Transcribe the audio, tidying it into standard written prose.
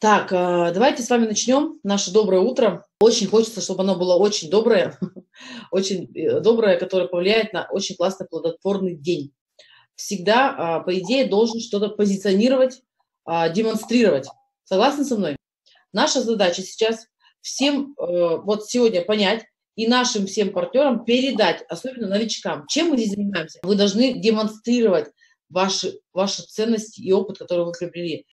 Так, давайте с вами начнем наше доброе утро. Очень хочется, чтобы оно было очень доброе, которое повлияет на очень классный плодотворный день. Всегда, по идее, должен что-то позиционировать, демонстрировать. Согласны со мной? Наша задача сейчас всем, вот сегодня понять и нашим всем партнерам передать, особенно новичкам, чем мы здесь занимаемся. Вы должны демонстрировать ваши ценности и опыт, который вы приобрели.